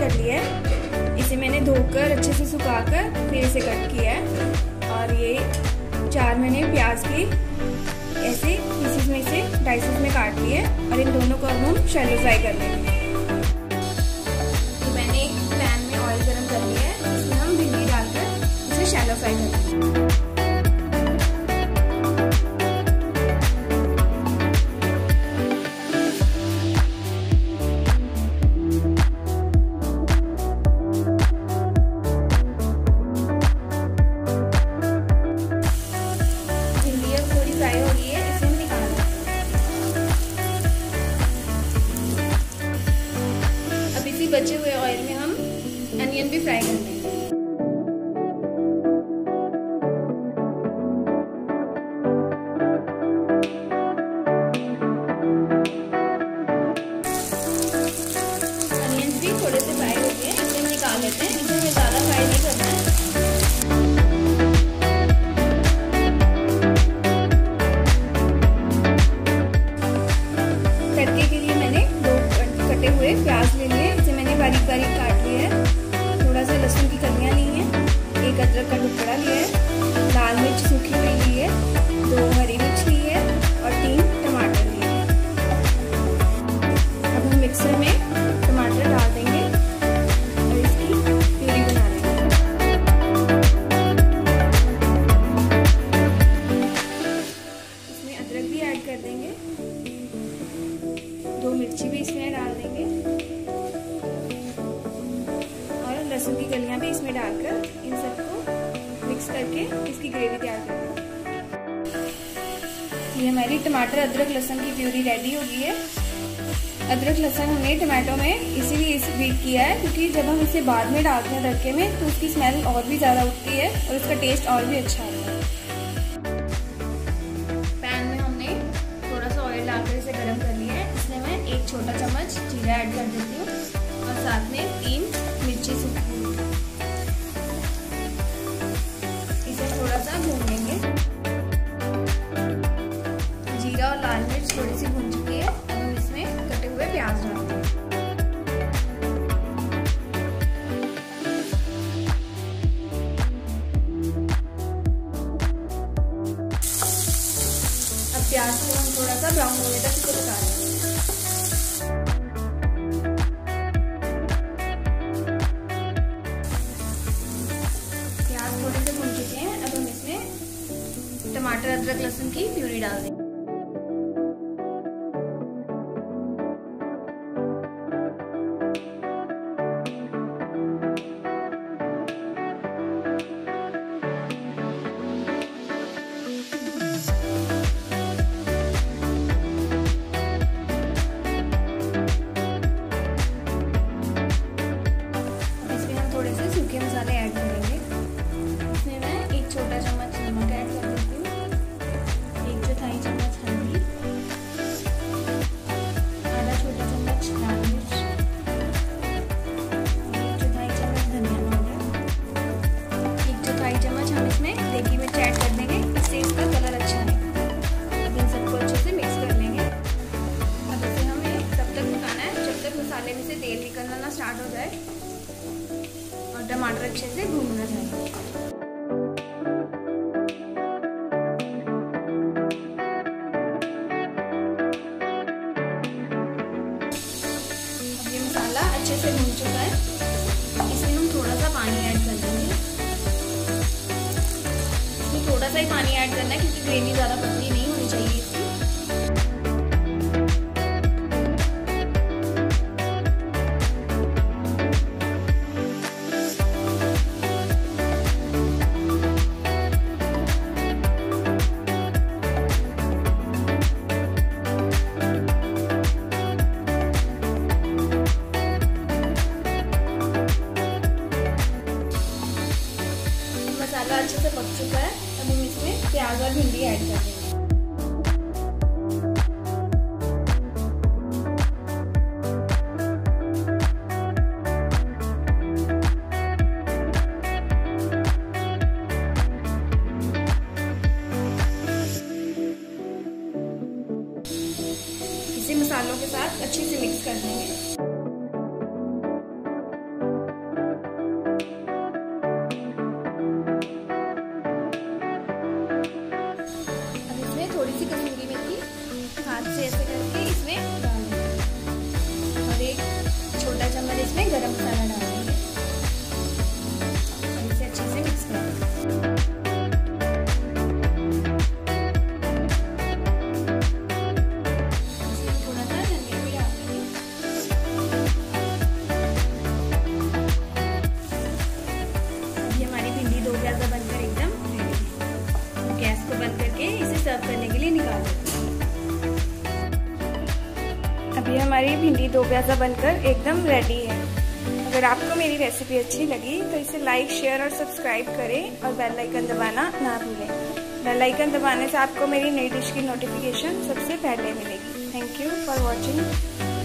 कर लिया है। इसे मैंने धोकर अच्छे से सुखाकर फिर इसे कट किया है। और ये चार मैंने प्याज के ऐसे पीसेस में से डाइसेस में काट लिए और इन दोनों को अब हम शैलो फ्राई कर लेंगे। तो मैंने एक पैन में ऑयल गरम कर लिया है, इसमें हम भिंडी डालकर इसे शैलो फ्राई करेंगे। बचे हुए ऑयल में हम अनियन भी फ्राई कर लेंगे। अनियन भी थोड़े से फ्राई हो गए, इसे निकाल लेते हैं। इसे हमें ज्यादा फ्राई नहीं करना है। तड़के के लिए मैंने दो कटे हुए प्याज ले लिए, बारीक बारीक काट लिए है। थोड़ा सा लहसुन की कलियाँ ली हैं, एक अदरक का टुकड़ा लिया है, लाल मिर्च सूखी हुई ली है, दो हरी मिर्च ली है और 3 टमाटर लिए हैं। अब हम मिक्सर में टमाटर डाल देंगे और इसकी प्यूरी बना लेंगे। इसमें अदरक भी ऐड कर देंगे, 2 मिर्ची भी इसमें डाल देंगे की गलियां भी इसमें डालकर इन सबको मिक्स करके इसकी ग्रेवी तैयार कर लेंगे। ये हमारी टमाटर अदरक लहसुन की प्यूरी रेडी हो गई है। अदरक लहसुन हमने टमाटो में इसीलिए बीट किया है क्योंकि जब हम इसे बाद में डालते हैं तड़के में तो उसकी स्मेल और भी ज्यादा उठती है और उसका टेस्ट और भी अच्छा आता है। पैन में हमने थोड़ा सा ऑयल डालकर इसे गर्म कर लिया है। इसमें मैं 1 छोटा चम्मच जीरा ऐड कर देती हूँ और साथ में 3 मिर्ची सूखी। जीरा और लाल मिर्च थोड़ी सी भून चुकी है, अब हम इसमें कटे हुए प्याज डाल देंगे। अब प्याज को हम थोड़ा सा ब्राउन होने तक इसे पका लेंगे। टमाटर अदरक लहसुन की प्यूरी डाल दें। इसमें हम थोड़े से सूखे मसाले ऐड करेंगे। इसमें मैं 1 छोटा चम्मच नमक ऐड करूँगी, 1/4 चम्मच हल्दी, आधा छोटा चम्मच लाल मिर्च, 1/4 चम्मच धनिया पाउडर, 1/4 चम्मच हम इसमें देगी मिर्च ऐड कर देंगे, इससे इसका कलर अच्छा आएगा। अब इन सबको अच्छे से मिक्स कर लेंगे। अब इसे हमें तब तक पकाना है जब तक मसाले में से तेल निकलना ना स्टार्ट हो जाए और टमाटर अच्छे से भून ना जाए। अच्छे से भून चुका है, इसमें हम थोड़ा सा पानी ऐड कर देंगे। इसमें थोड़ा सा ही पानी ऐड करना है क्योंकि ग्रेवी ज़्यादा पतली नहीं होनी चाहिए इसकी। मसाला अच्छे से पक चुका है, अब हम इसमें प्याज और भिंडी ऐड कर देंगे। इसे मसालों के साथ अच्छे से मिक्स कर देंगे। हाथ से ऐसे करके इसमें डाल देंगे और एक छोटा चम्मच इसमें गरम मसाला डालेंगे और इसे अच्छे से मिक्स करेंगे। थोड़ा सा धनिया भी डाल देंगे। अभी हमारी भिंडी दो प्याज़ा बनकर एकदम रेडी है। गैस को बंद करके इसे सर्व करने के लिए निकाल देंगे। अभी हमारी भिंडी दो प्याज़ा बनकर एकदम रेडी है। अगर आपको मेरी रेसिपी अच्छी लगी तो इसे लाइक, शेयर और सब्सक्राइब करें और बेल आइकन दबाना ना भूलें। बेल आइकन दबाने से आपको मेरी नई डिश की नोटिफिकेशन सबसे पहले मिलेगी। Thank you for watching.